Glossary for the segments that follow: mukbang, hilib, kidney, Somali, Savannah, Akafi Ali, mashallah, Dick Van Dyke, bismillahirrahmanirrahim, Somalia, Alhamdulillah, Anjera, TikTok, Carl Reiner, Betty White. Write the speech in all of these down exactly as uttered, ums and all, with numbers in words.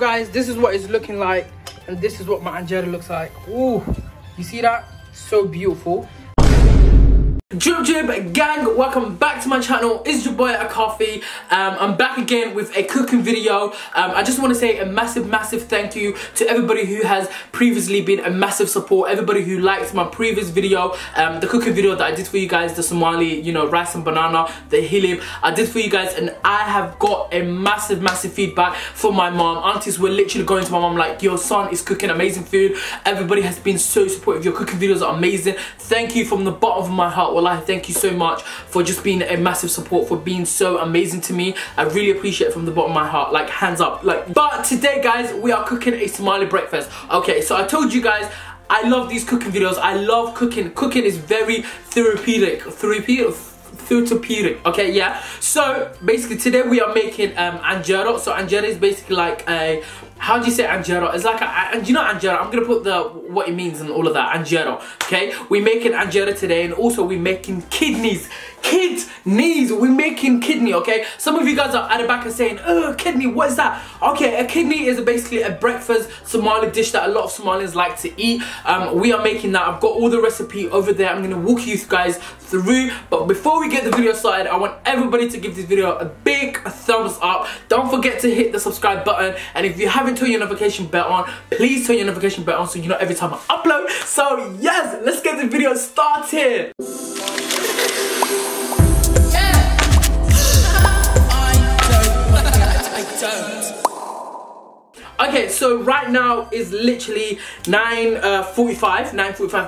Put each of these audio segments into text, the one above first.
Guys, this is what it's looking like, and this is what my Anjera looks like. Ooh, you see that? So beautiful. Jib Jib gang, welcome back to my channel. It's your boy Akafi. Um, I'm back again with a cooking video. Um, I just want to say a massive, massive thank you to everybody who has previously been a massive support, everybody who liked my previous video, um, the cooking video that I did for you guys, the Somali, you know, rice and banana, the hilib, I did for you guys, and I have got a massive, massive feedback from my mom. Aunties were literally going to my mom like, your son is cooking amazing food. Everybody has been so supportive. Your cooking videos are amazing. Thank you from the bottom of my heart. Well, I thank you so much for just being a massive support, for being so amazing to me. I really appreciate it from the bottom of my heart, like hands up. Like, but today guys, we are cooking a Somali breakfast. Okay, so I told you guys I love these cooking videos. I love cooking. Cooking is very therapeutic. Therapeutic. Therapeutic. Okay, yeah. So basically today we are making um, Anjera. So Anjera is basically like a, how do you say Anjera? It's like a, and you know Anjera, I'm gonna put the what it means and all of that. Anjera. Okay, we're making Anjera today, and also we're making kidneys. Kidneys. We're making kidney. Okay, some of you guys are at the back and saying, oh, kidney, what is that? Okay, a kidney is basically a breakfast Somali dish that a lot of Somalis like to eat. Um, we are making that. I've got all the recipe over there. I'm gonna walk you guys through. But before we get the video started, I want everybody to give this video a big thumbs up. Don't forget to hit the subscribe button, and if you haven't turn your notification bell on, please turn your notification bell on so you know every time I upload. So yes, let's get the video started. Okay, so right now is literally nine forty-five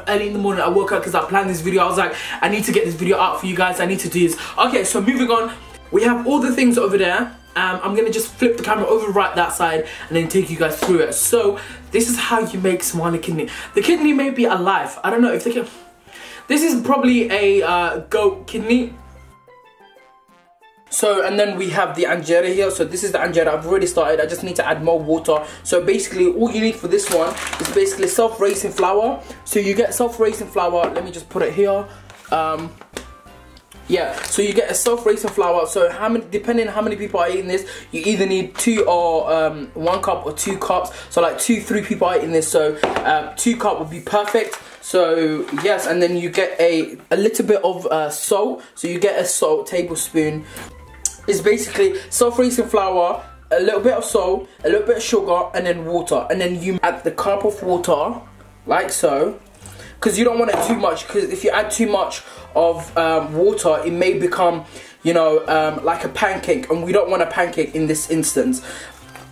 early in the morning. I woke up because I planned this video. I was like, I need to get this video out for you guys. I need to do this. Okay, so moving on, we have all the things over there. Um, I'm gonna just flip the camera over right that side and then take you guys through it. So this is how you make Somali kidney. The kidney may be alive. I don't know if they can. This is probably a uh, goat kidney. So, and then we have the Anjera here. So this is the Anjera. I've already started. I just need to add more water. So basically all you need for this one is basically self-raising flour. So you get self-raising flour. Let me just put it here. Um, Yeah, so you get a self-raising flour. So how many, depending on how many people are eating this, you either need two or um, one cup or two cups. So like two, three people are eating this. So um, two cup would be perfect. So yes, and then you get a a little bit of uh, salt. So you get a salt tablespoon. It's basically self-raising flour, a little bit of salt, a little bit of sugar, and then water. And then you add the cup of water, like so. Because you don't want it too much, because if you add too much of um, water, it may become, you know, um, like a pancake, and we don't want a pancake in this instance.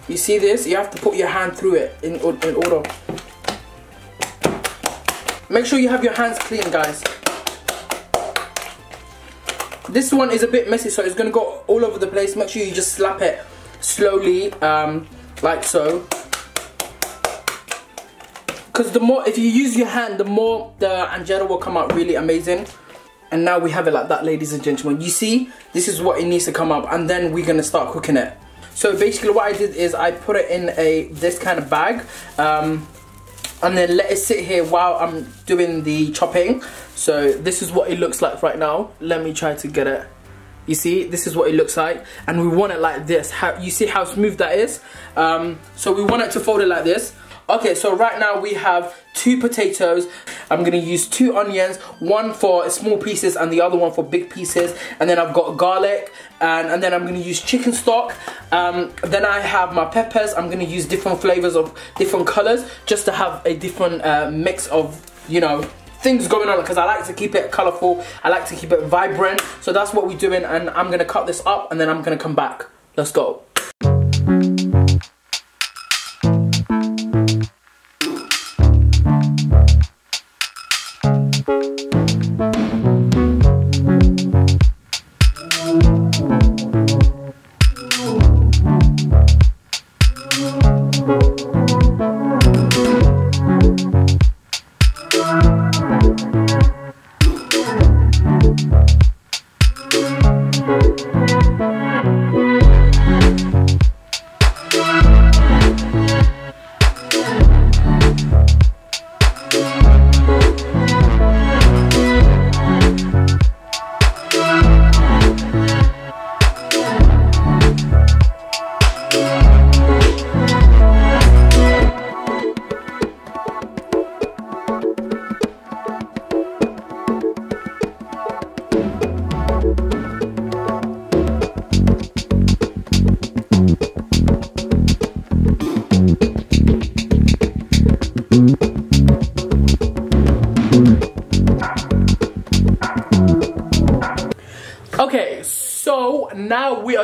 You see this? You have to put your hand through it in, in order. Make sure you have your hands clean, guys. This one is a bit messy, so it's going to go all over the place. Make sure you just slap it slowly, um, like so. Because the more, if you use your hand, the more the Anjera will come out really amazing. And now we have it like that, ladies and gentlemen. You see, this is what it needs to come up, and then we're gonna start cooking it. So basically what I did is I put it in a this kind of bag, um, and then let it sit here while I'm doing the chopping. So this is what it looks like right now. Let me try to get it. You see, this is what it looks like, and we want it like this. How, you see how smooth that is? Um, so we want it to fold it like this. Okay, so right now we have two potatoes. I'm gonna use two onions, one for small pieces and the other one for big pieces. And then I've got garlic, and, and then I'm gonna use chicken stock. Um, then I have my peppers. I'm gonna use different flavors of different colors just to have a different uh, mix of, you know, things going on, because I like to keep it colorful. I like to keep it vibrant. So that's what we're doing, and I'm gonna cut this up and then I'm gonna come back. Let's go. Thank you.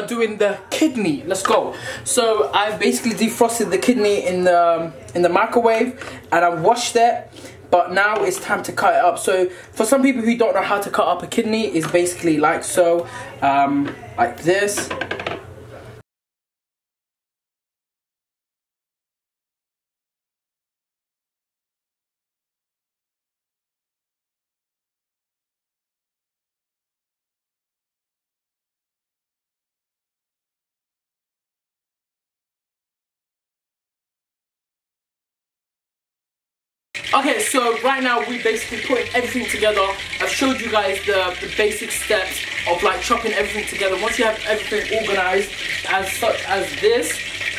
are doing the kidney. Let's go. So I've basically defrosted the kidney in the in the microwave, and I've washed it. But now it's time to cut it up. So for some people who don't know how to cut up a kidney, is basically like so, um, like this. Okay, so right now we're basically putting everything together. I've showed you guys the, the basic steps of like chopping everything together. Once you have everything organized as such as this,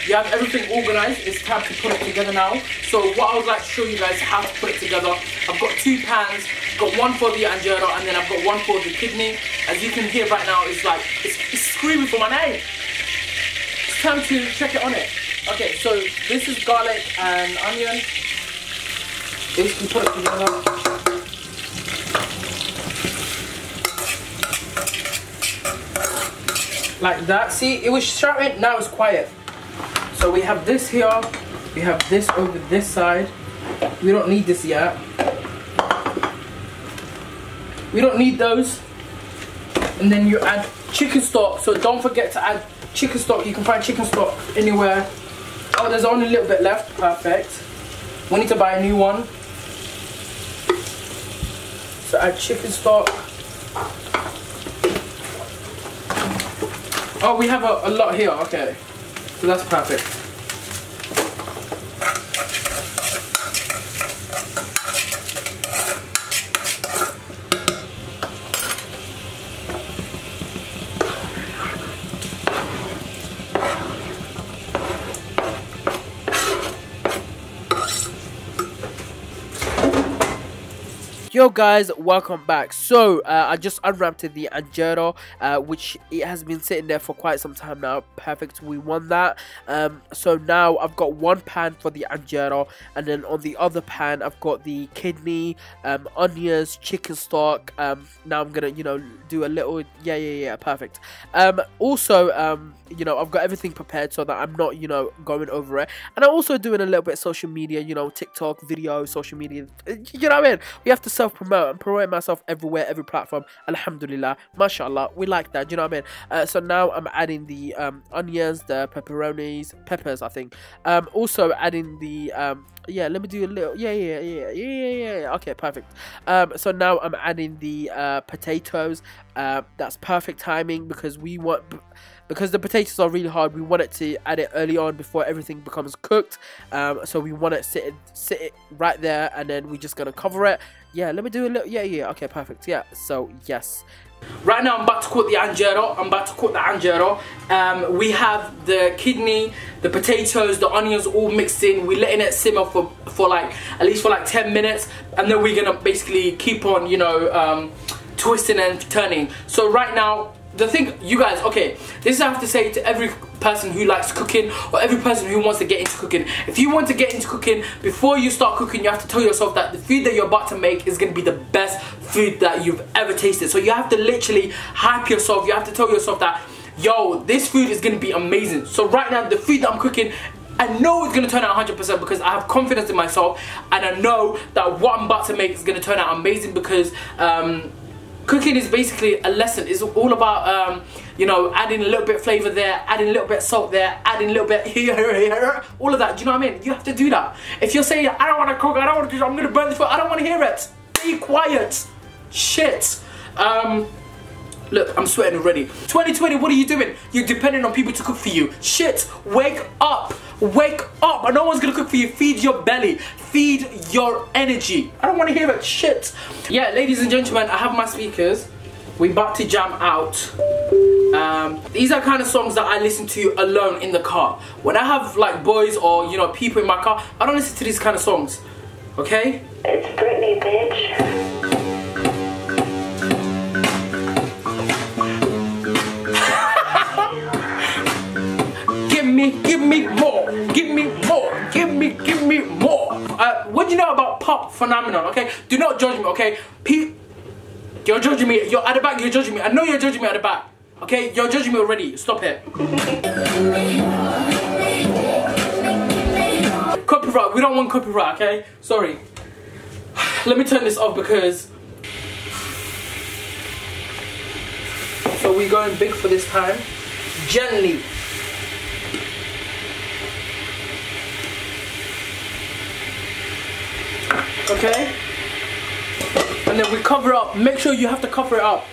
you have everything organized, it's time to put it together now. So what I would like to show you guys how to put it together. I've got two pans, I've got one for the Anjera and then I've got one for the kidney. As you can hear right now, it's like, it's, it's screaming for my name. It's time to check it on it. Okay, so this is garlic and onion. Basically put it together. Like that. See, it was shouting, now it's quiet. So we have this here, we have this over this side. We don't need this yet. We don't need those. And then you add chicken stock. So don't forget to add chicken stock. You can find chicken stock anywhere. Oh, there's only a little bit left. Perfect. We need to buy a new one. So add chicken stock. Oh, we have a, a lot here, okay. So that's perfect. Yo guys, welcome back. So uh, I just unwrapped the Anjera, uh, which it has been sitting there for quite some time now. Perfect, we won that. Um, so now I've got one pan for the Anjera, and then on the other pan I've got the kidney, um, onions, chicken stock. Um, now I'm gonna, you know, do a little, yeah, yeah, yeah, perfect. Um, also, um, you know, I've got everything prepared so that I'm not, you know, going over it. And I'm also doing a little bit of social media, you know, TikTok, video, social media. You know what I mean? We have to self promote and promote myself everywhere, every platform. Alhamdulillah, mashallah, we like that. You know what I mean? Uh, so now I'm adding the um, onions, the pepperonis, peppers, I think. Um, also adding the um, yeah. Let me do a little. Yeah, yeah, yeah, yeah, yeah, yeah. Okay, perfect. Um, so now I'm adding the uh, potatoes. Uh, that's perfect timing because we want. Because the potatoes are really hard, we want it to add it early on before everything becomes cooked. Um, so we want it sit sit it right there, and then we're just gonna cover it. Yeah, let me do a little. Yeah, yeah. Okay, perfect. Yeah. So yes. Right now, I'm about to cook the Anjera. I'm about to cook the Anjera. Um, we have the kidney, the potatoes, the onions all mixed in. We're letting it simmer for for like at least for like ten minutes, and then we're gonna basically keep on, you know, um, twisting and turning. So right now. The thing, you guys, okay, this I have to say to every person who likes cooking or every person who wants to get into cooking. If you want to get into cooking, before you start cooking, you have to tell yourself that the food that you're about to make is going to be the best food that you've ever tasted. So you have to literally hype yourself. You have to tell yourself that, yo, this food is going to be amazing. So right now, the food that I'm cooking, I know it's going to turn out one hundred percent because I have confidence in myself. And I know that what I'm about to make is going to turn out amazing because... Um, Cooking is basically a lesson. It's all about, um, you know, adding a little bit of flavour there, adding a little bit of salt there, adding a little bit here, all of that. Do you know what I mean? You have to do that. If you're saying, I don't want to cook, I don't want to do it, I'm going to burn this food, I don't want to hear it. Be quiet. Shit. Um, look, I'm sweating already. twenty twenty, what are you doing? You're depending on people to cook for you. Shit. Wake up. Wake up. No one's going to cook for you. Feed your belly. Feed your energy. I don't want to hear that shit. Yeah, ladies and gentlemen, I have my speakers. We're about to jam out. Um, these are kind of songs that I listen to alone in the car. When I have like boys or, you know, people in my car, I don't listen to these kind of songs. Okay? It's Britney, bitch. Give me, give me more. Give me more. Give me, give me more. Uh, what do you know about pop phenomenon, okay? Do not judge me, okay? Pe you're judging me. You're at the back, you're judging me. I know you're judging me at the back. Okay, you're judging me already. Stop it. Copyright. We don't want copyright, okay? Sorry. Let me turn this off because... So we're going big for this time. Gently. Okay? And then we cover up. Make sure you have to cover it up.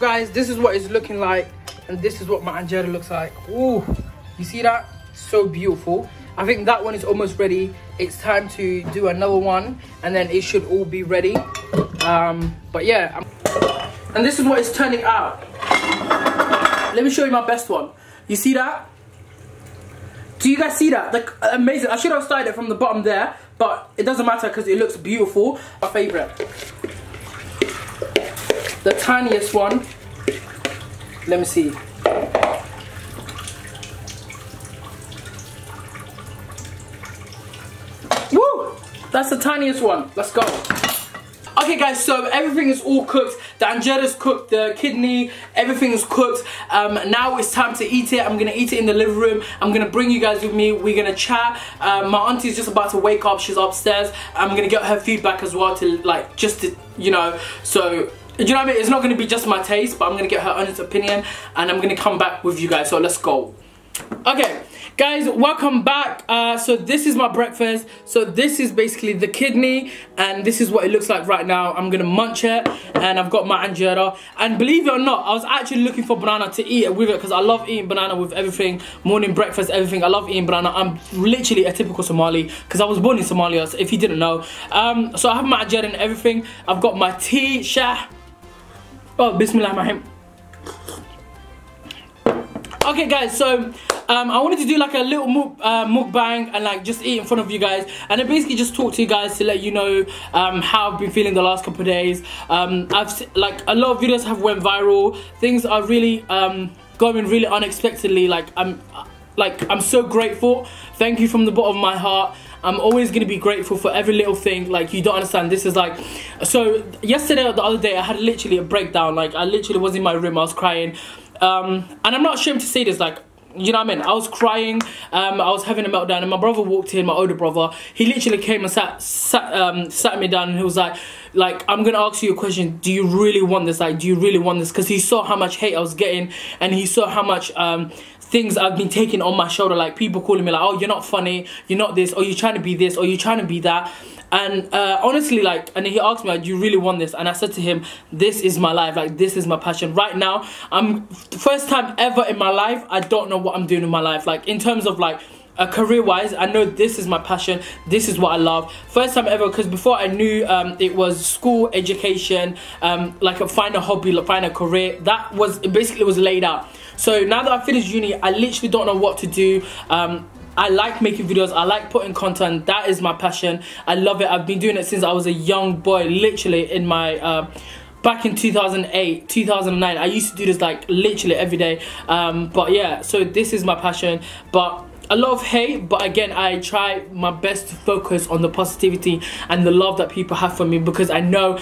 Guys, this is what it's looking like, and this is what my Anjera looks like. Ooh, you see that? So beautiful. I think that one is almost ready. It's time to do another one, and then it should all be ready. Um, but yeah, and this is what it's turning out. Let me show you my best one. You see that? Do you guys see that? Like, amazing. I should have started it from the bottom there, but it doesn't matter because it looks beautiful. My favorite. The tiniest one. Let me see. Woo! That's the tiniest one. Let's go. Okay guys, so everything is all cooked. The Anjera's cooked, the kidney, everything is cooked. Um, now it's time to eat it. I'm gonna eat it in the living room. I'm gonna bring you guys with me. We're gonna chat. Um, my auntie's just about to wake up. She's upstairs. I'm gonna get her feedback as well to like, just to, you know, so... Do you know what I mean? It's not going to be just my taste, but I'm going to get her honest opinion and I'm going to come back with you guys. So let's go. Okay, guys, welcome back. Uh, so this is my breakfast. So this is basically the kidney and this is what it looks like right now. I'm going to munch it and I've got my Anjera. And believe it or not, I was actually looking for banana to eat it with it because I love eating banana with everything. Morning, breakfast, everything. I love eating banana. I'm literally a typical Somali because I was born in Somalia, so if you didn't know. Um, so I have my Anjera and everything. I've got my tea, shah. Oh, bismillahirrahmanirrahim. Okay guys, so um, I wanted to do like a little muk, uh, mukbang and like just eat in front of you guys and then basically just talk to you guys to let you know um, how I've been feeling the last couple of days. Um, I've like a lot of videos have went viral. Things are really um, going really unexpectedly. Like I'm, like I'm so grateful. Thank you from the bottom of my heart. I'm always going to be grateful for every little thing. Like, you don't understand. This is like... So, yesterday or the other day, I had literally a breakdown. Like, I literally was in my room. I was crying. Um, and I'm not ashamed to say this. Like, you know what I mean? I was crying. Um, I was having a meltdown. And my brother walked in, my older brother. He literally came and sat sat, um, sat me down. And he was like, like, I'm going to ask you a question. Do you really want this? Like, do you really want this? Because he saw how much hate I was getting. And he saw how much... Um, things I've been taking on my shoulder, like people calling me like, oh, you're not funny, you're not this, or you're trying to be this, or you're trying to be that. And uh, honestly, like, and he asked me, like, do you really want this? And I said to him, this is my life, like, this is my passion. Right now, I'm, first time ever in my life, I don't know what I'm doing in my life. Like, in terms of, like, uh, career-wise, I know this is my passion, this is what I love. First time ever, because before I knew um, it was school, education, um, like, a, find a hobby, like, find a career. That was, it basically was laid out. So now that I finished uni, I literally don't know what to do. Um, I like making videos. I like putting content. That is my passion. I love it. I've been doing it since I was a young boy, literally in my... Uh, back in two thousand eight, two thousand nine. I used to do this like literally every day. Um, but yeah, so this is my passion. But a lot of hate, but again, I try my best to focus on the positivity and the love that people have for me because I know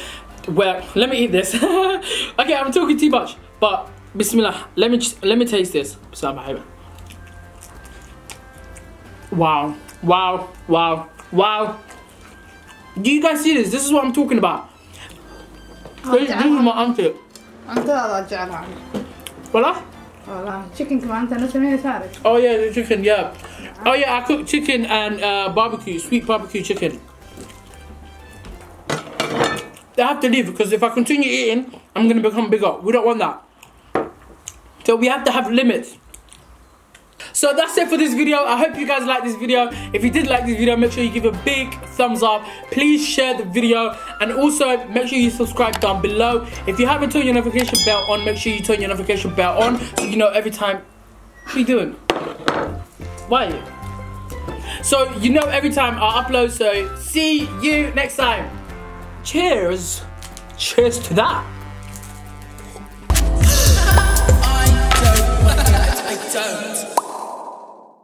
where... Let me eat this. Okay, I'm talking too much, but... Bismillah, let me just, let me taste this. Wow, wow, wow, wow. Do you guys see this? This is what I'm talking about. This, this is my auntie. Voila? Chicken. Oh yeah, the chicken, yeah. Oh yeah, I cook chicken and uh, barbecue, sweet barbecue chicken. I have to leave because if I continue eating, I'm gonna become bigger. We don't want that. So we have to have limits. So that's it for this video. I hope you guys liked this video. If you did like this video, make sure you give a big thumbs up. Please share the video, and also make sure you subscribe down below. If you haven't turned your notification bell on, make sure you turn your notification bell on so you know every time. What are you doing? Why are you? So you know every time I upload. So see you next time. Cheers. Cheers to that. I don't.